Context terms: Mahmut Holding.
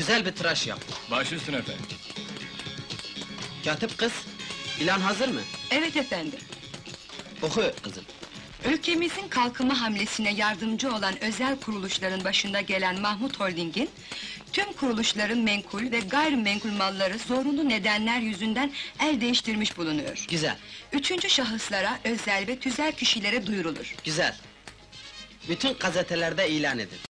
güzel bir tıraş yap. Baş üstüne efendim. Katip kız, ilan hazır mı? Evet efendim. Oku kızım. Ülkemizin kalkınma hamlesine yardımcı olan özel kuruluşların başında gelen Mahmut Holding'in, tüm kuruluşların menkul ve gayrimenkul malları zorunlu nedenler yüzünden el değiştirmiş bulunuyor. Güzel. Üçüncü şahıslara, özel ve tüzel kişilere duyurulur. Güzel. Bütün gazetelerde ilan edin.